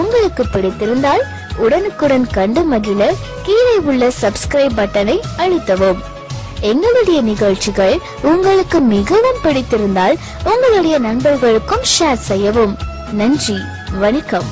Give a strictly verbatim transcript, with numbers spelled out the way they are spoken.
உங்களுக்கு பிடித்திருந்தால் உடனுக்குடன் கண்டு மகிழ கீழே உள்ள சப்ஸ்கிரைப் பட்டனை அழுத்தவும். எங்களுடைய நிகழ்ச்சிகள் உங்களுக்கு மிகவும் பிடித்திருந்தால் உங்களுடைய நண்பர்களுக்கும் ஷேர் செய்யவும். நன்றி, வணக்கம்.